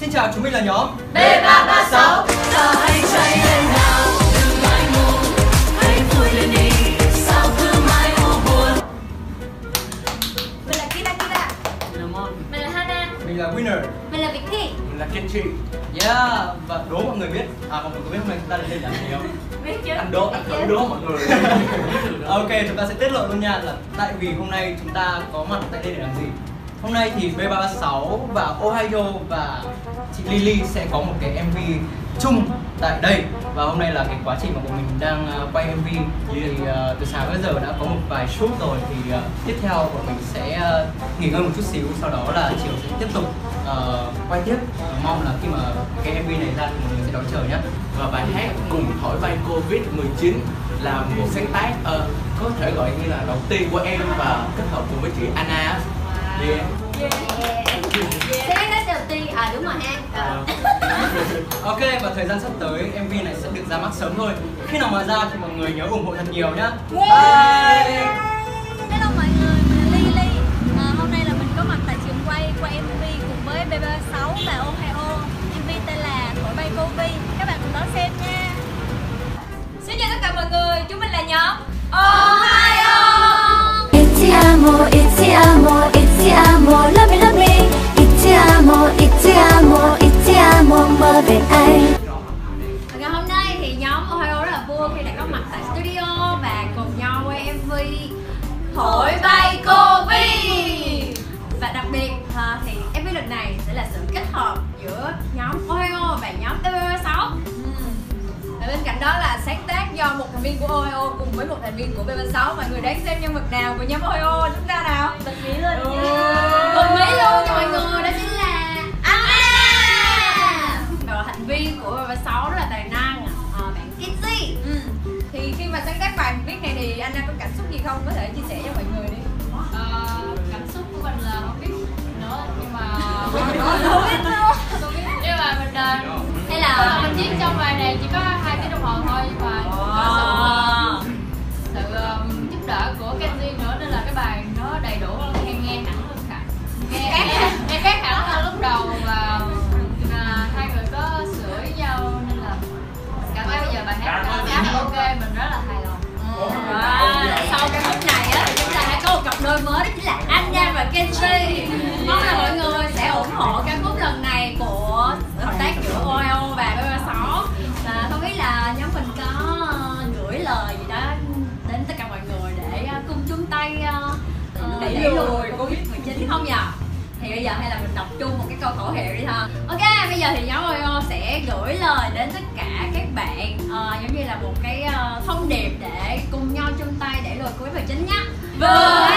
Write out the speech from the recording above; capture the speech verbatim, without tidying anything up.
Xin chào, chúng mình là nhóm B ba ba sáu. Giờ hãy chơi lên nào, đừng mãi ngủ, hãy vui lên đi, sao cứ mãi u buồn. Mình là Kira Kira. Mình là Mon. Mình là Hana. Mình là Winner. Mình là Việt Thi. Mình là Kenji. Yeah, và đố mọi người biết. À, mọi người có biết hôm nay chúng ta đến đây làm gì không? Biết chứ. Ăn đố, ăn thử đố mọi người. Ok, chúng ta sẽ tiết lộ luôn nha, là tại vì hôm nay chúng ta có mặt tại đây để làm gì. Hôm nay thì B ba ba sáu và Ohio và chị Lily sẽ có một cái em vê chung tại đây. Và hôm nay là cái quá trình mà bọn mình đang quay em vê. Thì uh, từ sáng tới giờ đã có một vài shoot rồi. Thì uh, tiếp theo bọn mình sẽ uh, nghỉ ngơi một chút xíu. Sau đó là chiều sẽ tiếp tục uh, quay tiếp. uh, Mong là khi mà cái em vê này ra thì mọi người sẽ đón chờ nhé. Và bài hát Cùng Thổi Bay Covid mười chín là một sáng tác uh, có thể gọi như là đầu tiên của em và kết hợp cùng với chị Anna. Yeah. Yeah. Yeah. Thế đó đầu tiên, à đúng rồi em. À. Ok, và thời gian sắp tới em vê này sẽ được ra mắt sớm thôi. Khi nào mà ra thì mọi người nhớ ủng hộ thật nhiều nhá. Yeah. Bye. Hello mọi người, mình là Lily. À, hôm nay là mình có mặt tại trường quay quay em vê cùng với B ba ba sáu và Ohio. em vê tên là Thổi Bay Covid. Các bạn cùng đón xem nha. Xin chào tất cả mọi người, chúng mình là nhóm Ohio. It's amo, it's amo, it's amo, love me, love me. It's amo, it's amo, it's amo, mơ về anh. Ngày hôm nay thì nhóm Ohio rất là vui khi đã có mặt tại studio và cùng nhau quay em vê Thổi Bay Covid. Và đặc biệt thì em vê lần này sẽ là sự kết hợp giữa nhóm Ohio và nhóm B ba ba sáu. Và bên cạnh đó là sáng tác do một thành viên của O I O cùng với một thành viên của B ba ba sáu. Mọi người đáng xem nhân vật nào của nhóm O I O chúng ta nào? Bật mí luôn nha. Bật mí luôn cho mọi người, đó chính là Anna. Và thành viên của B ba ba sáu rất là tài năng, à, bạn Kenji. Ừ. Thì khi mà sáng tác bài viết này thì Anna có cảm xúc gì không? Có thể chia sẻ cho mọi người đi. À, cảm xúc của mình là không biết nữa, nhưng mà không biết nữa. Nhưng mà mình hay là mình viết trong bài này chỉ có hai tiếng đồng hồ thôi, và có sự, sự um, giúp đỡ của Kenji nữa, nên là cái bài nó đầy đủ hơn, nghe nghe hẳn hơn cả nghe nghe, nghe khác hẳn hơn lúc đầu, và à, hai người có sửa nhau nên là cảm thấy bây giờ bài hát nó ok, mình rất là hài lòng. Wow. Sau cái lúc này á thì chúng ta đã có một cặp đôi mới, đó chính là Anna và Kenji. Mong là mọi người sẽ ủng hộ ca khúc lần này của hợp tác giữa O I O và B ba ba sáu. Và không biết là nhóm mình có gửi lời gì đó đến tất cả mọi người để cùng chung tay đẩy lùi Covid mười chín không nhỉ? Thì bây giờ hay là mình đọc chung một cái câu khẩu hiệu đi ha. Ok, bây giờ thì nhóm O I O sẽ gửi lời đến tất cả các bạn, uh, giống như là một cái uh, thông điệp để cùng nhau chung tay đẩy lùi Covid mười chín nhé. Vừa